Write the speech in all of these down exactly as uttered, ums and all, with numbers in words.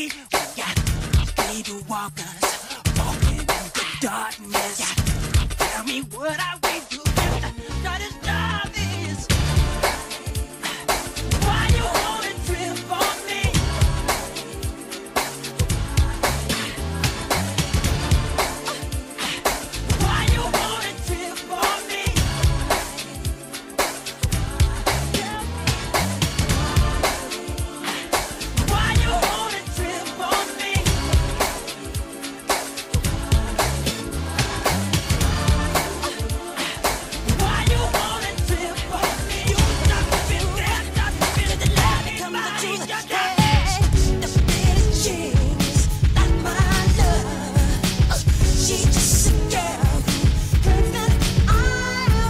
We got lady walkers walking in the darkness. Tell me what I will do if that is not this. Why you wanna trip on me? Why you wanna trip on me? Why you wanna trip on me? Why you wanna trip on me? You stop the feeling, that stop the feeling, the love that comes out of your head. The prettiest chick is not my love. She's just a girl who thinks that I'm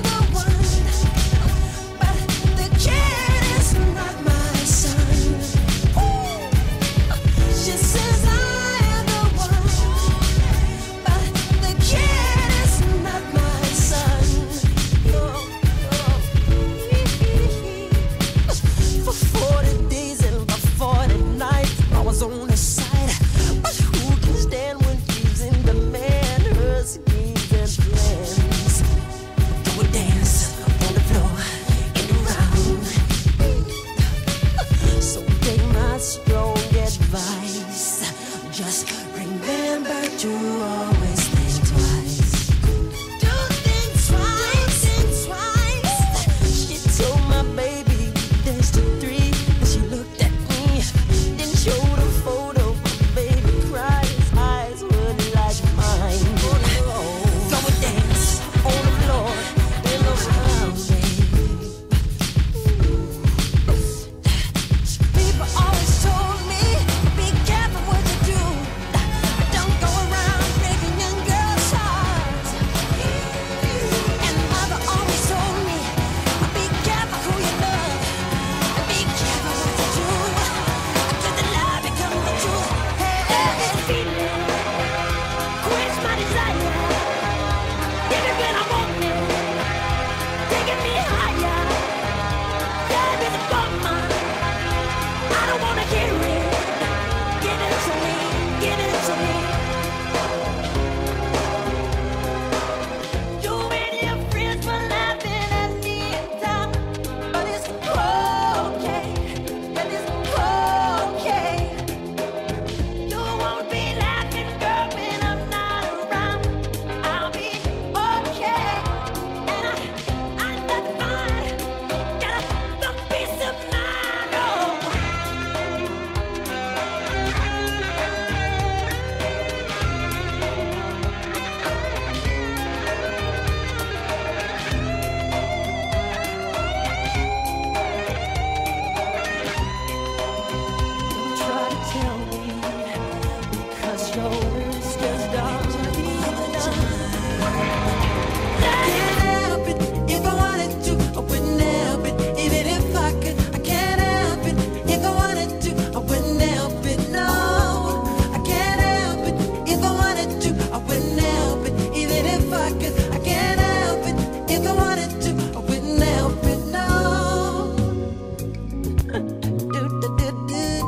the one, but the kid is not my son. She says I am the one, but the kid is not my son. No, no. For forty days and for forty nights, I was on her side. But who can stand when she's in demand? Her schemes and plans. Do a dance on the floor and around. So take my strong advice. Just remember to always think twice. Do think twice, think twice. She told my baby we danced to three. She looked at me, then showed a photo. My baby cried, his eyes were like mine. Go and dance on the floor and around, baby. People always told me, be careful what you do. Don't go around breaking young girls' hearts. And mother always told me, be careful who you love. Be careful what you do. Let the lie become the truth. Hey, hey, feeling. Quench my desire. Everything I wanted. Taking me higher. Love is a bummer. I don't wanna hear it. Give it to me, give it to me. You and your friends were laughing at me at the time, but it's okay, but it's okay. You won't be laughing, girl, when I'm not around. I'll be okay, and I, I'm not fine. Got a piece of mind. Oh. Don't try to tell me, because your words just don't mean enough. I can't help it if I wanted to. I wouldn't help it even if I could. I can't help it if I wanted to. I wouldn't help it, no. I can't help it if I wanted to. I wouldn't help it even if I could. I can't help it if I wanted to. I wouldn't help it, no. Do, do, do, do, do.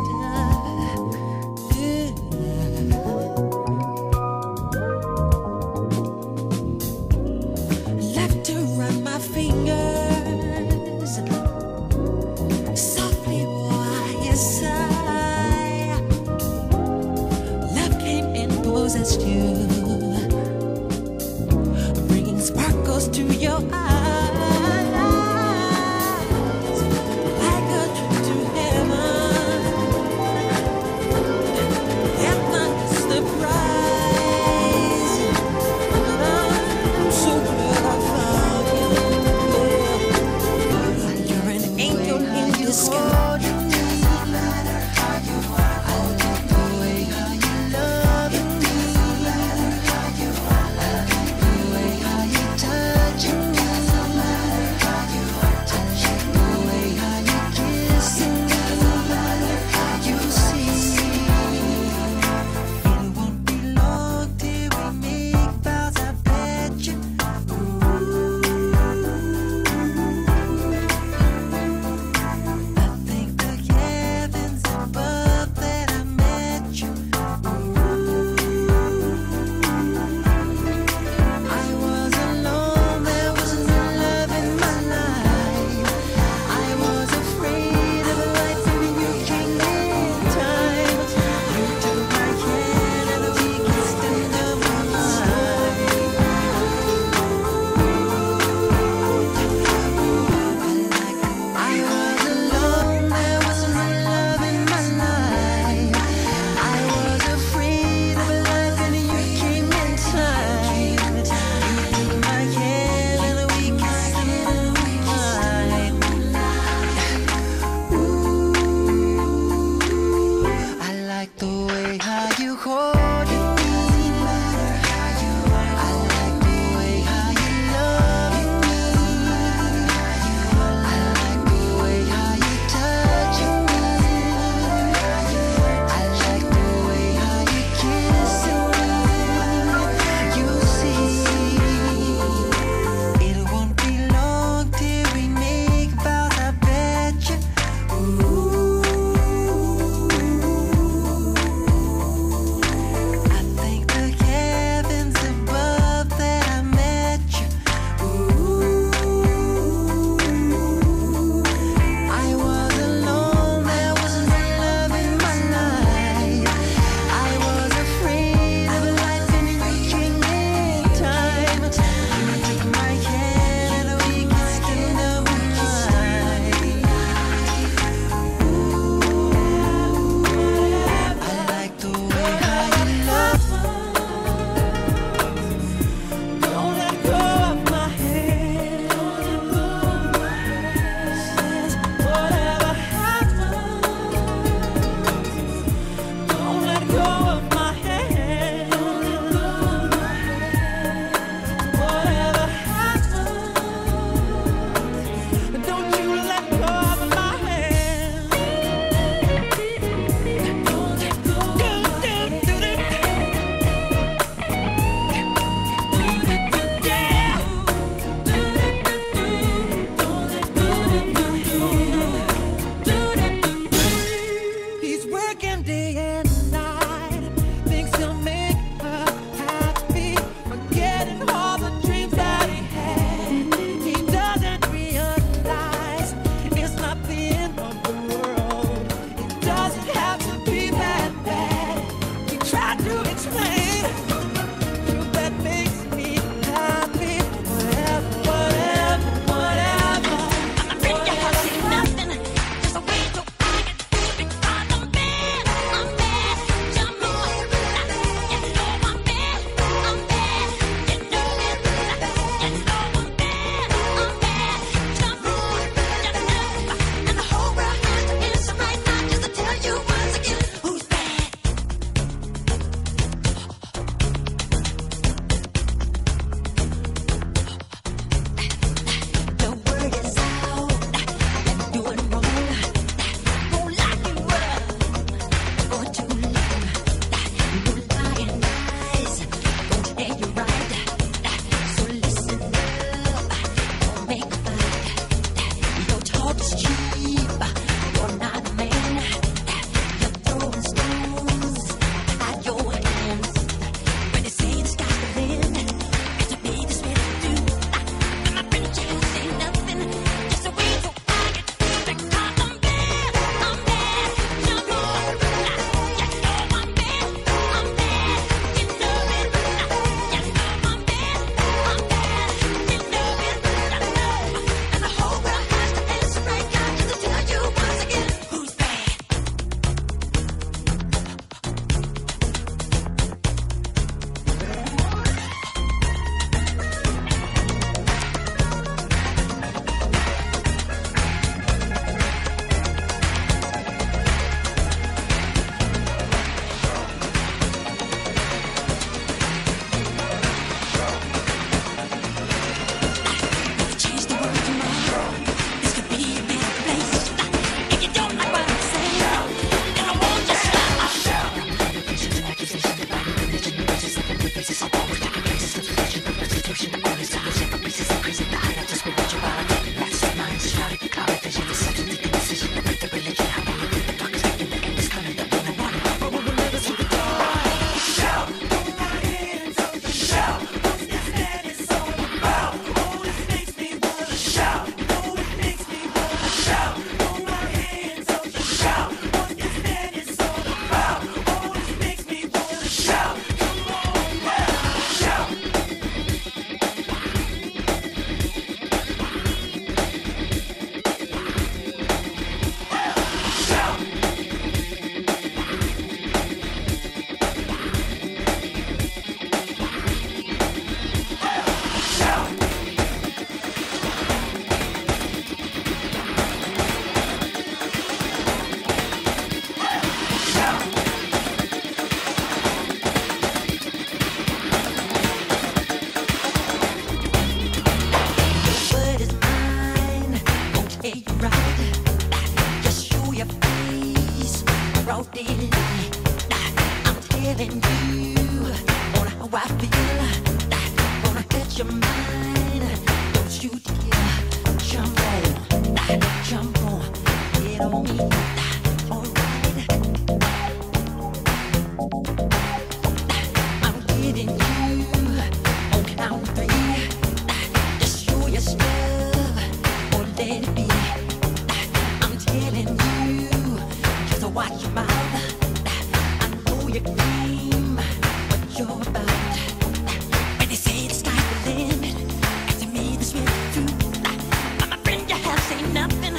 Nothing,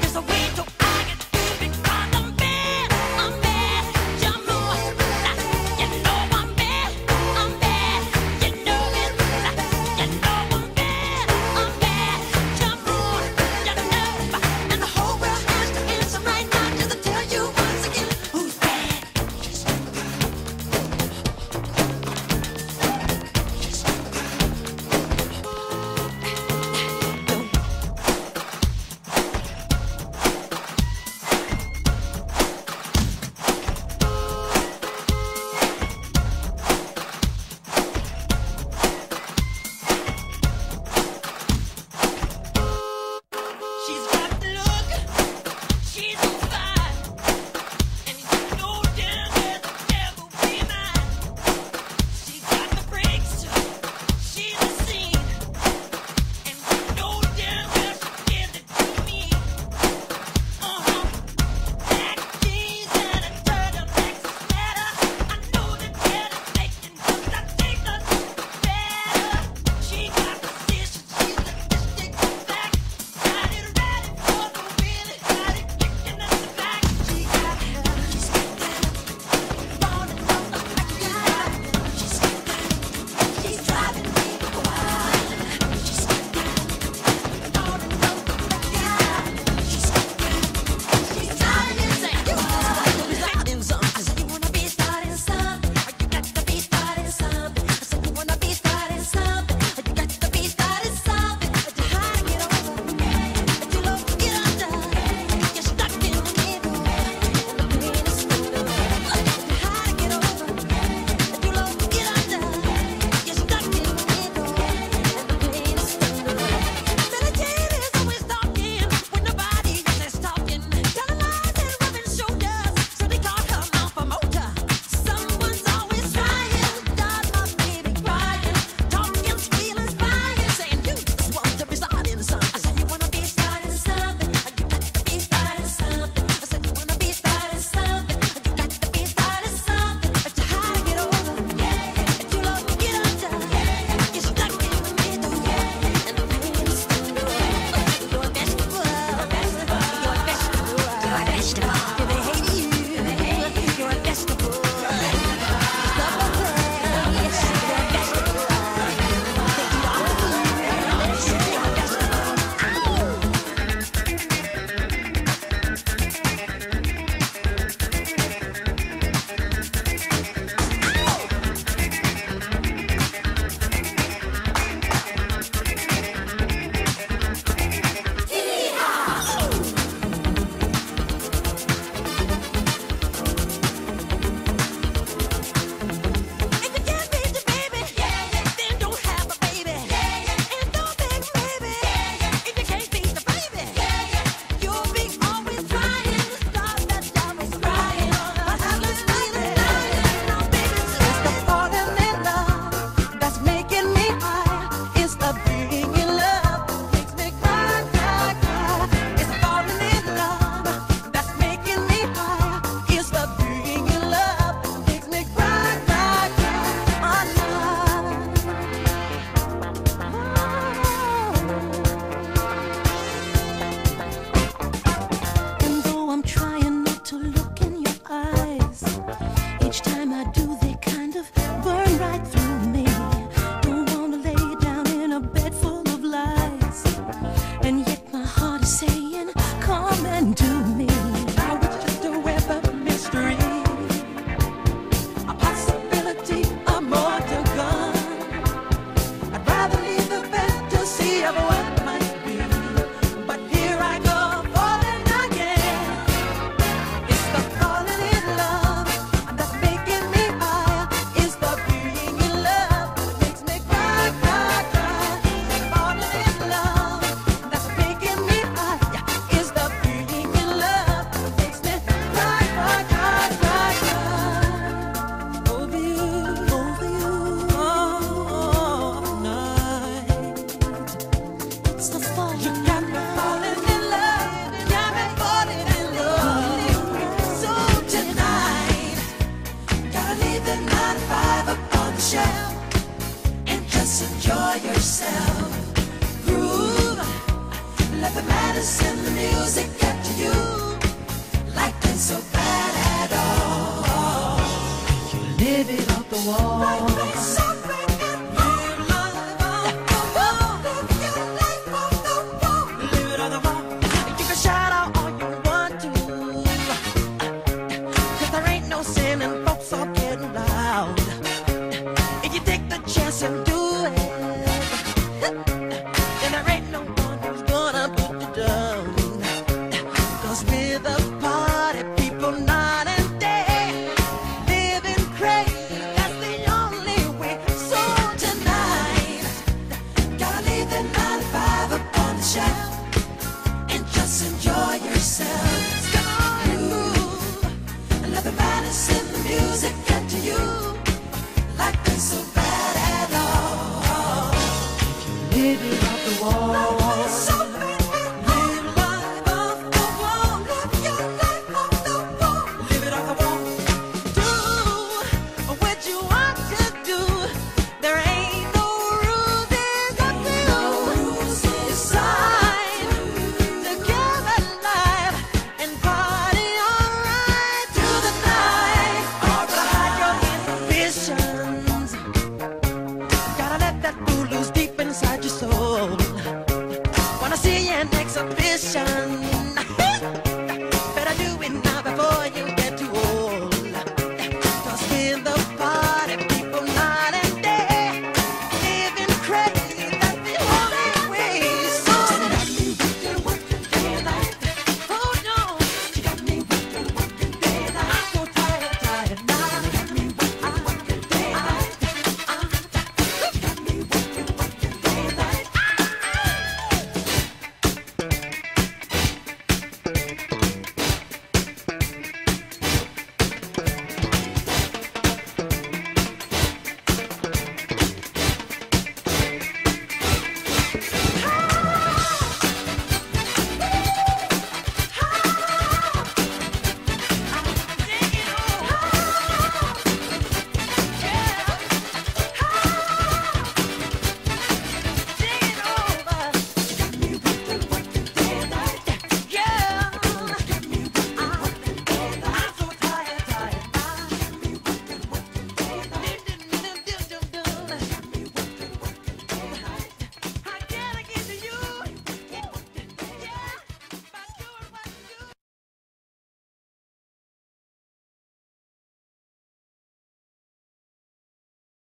there's a way to I can do it. a nine to five up on the shelf and just enjoy yourself. Groove, let the madness and the music get to you. Life ain't so bad at all. You live it off the wall. Life ain't so bad at all. You live off the wall. Live your life off the wall. Live it on the wall. You can shout out all you want to, cause there ain't no sin and folks are getting loud. If you take the chance and do it, then there ain't no one who's gonna put you down. Cause we're the party people night and day, living crazy, that's the only way. So tonight, gotta leave the nine to five up on the shelf and just enjoy yourself. Ooh, and let the madness in the music.